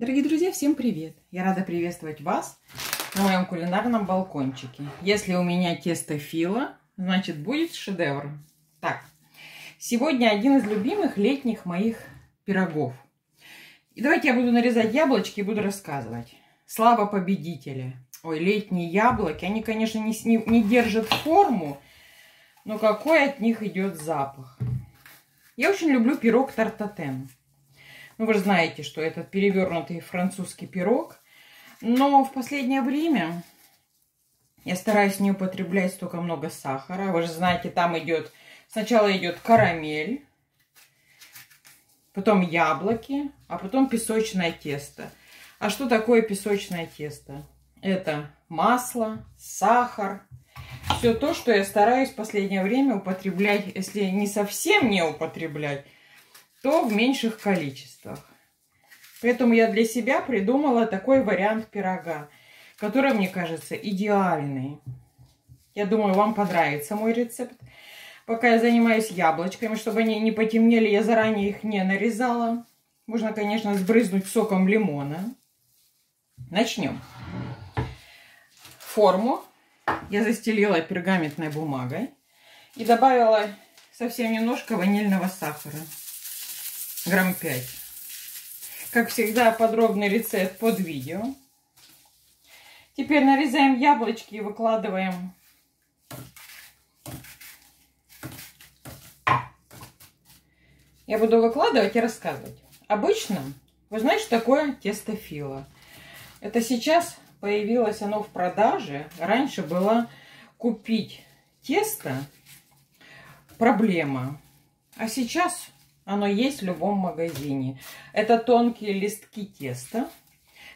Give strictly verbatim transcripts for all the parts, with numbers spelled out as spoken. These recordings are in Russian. Дорогие друзья, всем привет! Я рада приветствовать вас на моем кулинарном балкончике. Если у меня тесто фило, значит будет шедевр. Так, сегодня один из любимых летних моих пирогов. И давайте я буду нарезать яблочки и буду рассказывать. Слава победителя! Ой, летние яблоки, они, конечно, не, не держат форму, но какой от них идет запах. Я очень люблю пирог Тарт Татин. Ну, вы же знаете, что этот перевернутый французский пирог. Но в последнее время я стараюсь не употреблять столько много сахара. Вы же знаете, там идет... Сначала идет карамель, потом яблоки, а потом песочное тесто. А что такое песочное тесто? Это масло, сахар. Все то, что я стараюсь в последнее время употреблять, если не совсем не употреблять, то в меньших количествах. Поэтому я для себя придумала такой вариант пирога, который, мне кажется, идеальный. Я думаю, вам понравится мой рецепт. Пока я занимаюсь яблочками, чтобы они не потемнели, я заранее их не нарезала. Можно, конечно, сбрызнуть соком лимона. Начнем. Форму я застелила пергаментной бумагой и добавила совсем немножко ванильного сахара. Грамм пять. Как всегда, подробный рецепт под видео. Теперь нарезаем яблочки и выкладываем я буду выкладывать и рассказывать. Обычно, вы знаете, что такое тесто фило? Это сейчас появилось оно в продаже. Раньше было купить тесто проблема, а сейчас оно есть в любом магазине. Это тонкие листки теста,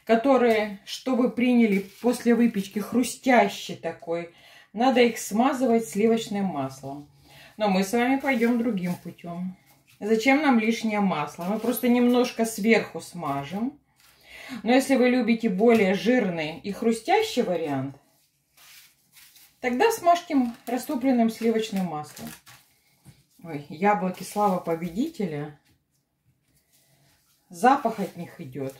которые, чтобы приняли после выпечки хрустящий такой, надо их смазывать сливочным маслом. Но мы с вами пойдем другим путем. Зачем нам лишнее масло? Мы просто немножко сверху смажем. Но если вы любите более жирный и хрустящий вариант, тогда смажьте растопленным сливочным маслом. Ой, яблоки, слава победителя. Запах от них идет.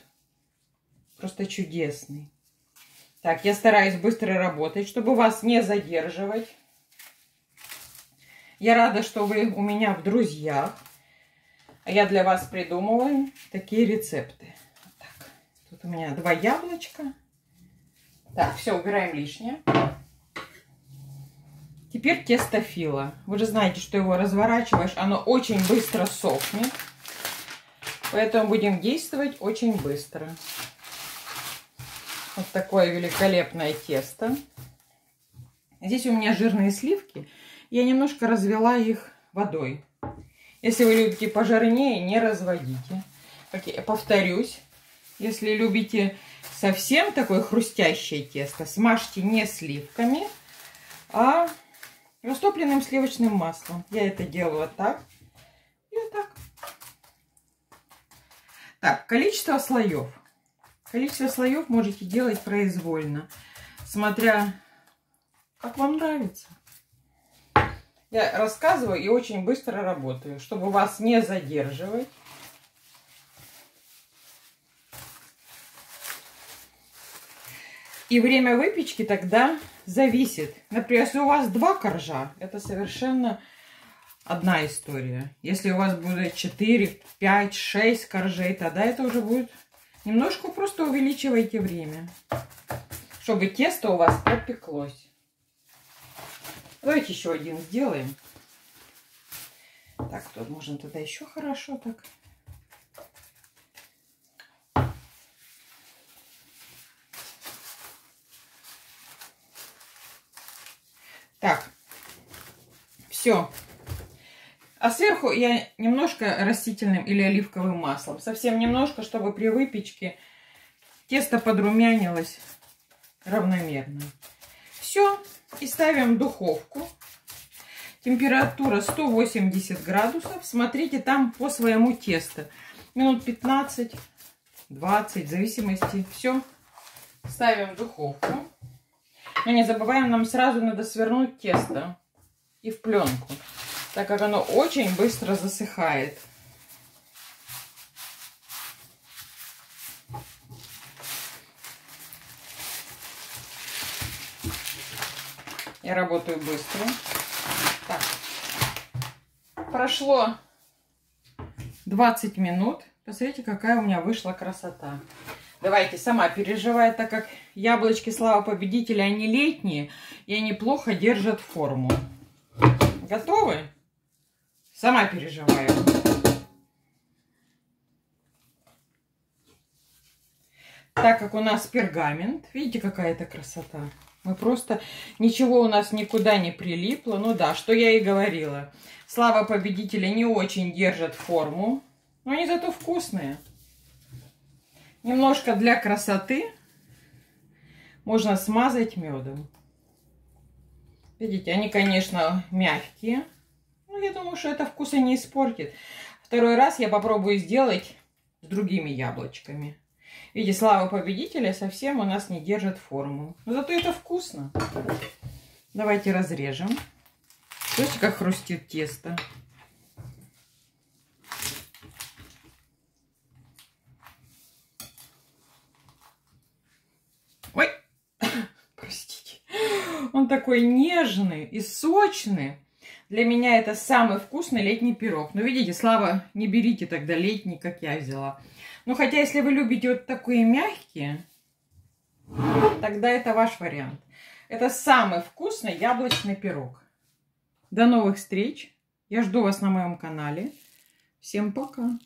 Просто чудесный. Так, я стараюсь быстро работать, чтобы вас не задерживать. Я рада, что вы у меня в друзьях. А я для вас придумываю такие рецепты. Так, тут у меня два яблочка. Так, все, убираем лишнее. Теперь тесто фило. Вы же знаете, что его разворачиваешь, оно очень быстро сохнет. Поэтому будем действовать очень быстро. Вот такое великолепное тесто. Здесь у меня жирные сливки. Я немножко развела их водой. Если вы любите пожирнее, не разводите. Повторюсь, если любите совсем такое хрустящее тесто, смажьте не сливками, а растопленным сливочным маслом. Я это делаю вот так и вот так. Так, количество слоев. Количество слоев можете делать произвольно, смотря как вам нравится. Я рассказываю и очень быстро работаю, чтобы вас не задерживать. И время выпечки тогда зависит. Например, если у вас два коржа, это совершенно одна история. Если у вас будет четыре, пять, шесть коржей, тогда это уже будет... Немножко просто увеличивайте время, чтобы тесто у вас пропеклось. Давайте еще один сделаем. Так, тут можно тогда еще хорошо так... Так, все. А сверху я немножко растительным или оливковым маслом. Совсем немножко, чтобы при выпечке тесто подрумянилось равномерно. Все. И ставим в духовку. Температура сто восемьдесят градусов. Смотрите там по своему тесту. Минут пятнадцать-двадцать, в зависимости. Все. Ставим в духовку. Но не забываем, нам сразу надо свернуть тесто и в пленку, так как оно очень быстро засыхает. Я работаю быстро. Так. Прошло двадцать минут. Посмотрите, какая у меня вышла красота. Давайте, сама переживай, так как яблочки Слава Победителя, они летние, и они плохо держат форму. Готовы? Сама переживаю. Так как у нас пергамент, видите, какая это красота. Мы просто, ничего у нас никуда не прилипло. Ну да, что я и говорила. Слава Победителя не очень держат форму, но они зато вкусные. Немножко для красоты можно смазать медом. Видите, они, конечно, мягкие. Но я думаю, что это вкуса не испортит. Второй раз я попробую сделать с другими яблочками. Видите, Слава Победителя совсем у нас не держит форму. Но зато это вкусно. Давайте разрежем. Слышите, как хрустит тесто. Ой, простите. Он такой нежный и сочный. Для меня это самый вкусный летний пирог. Но видите, Слава, не берите тогда летний, как я взяла. Ну, хотя, если вы любите вот такие мягкие, тогда это ваш вариант. Это самый вкусный яблочный пирог. До новых встреч. Я жду вас на моем канале. Всем пока.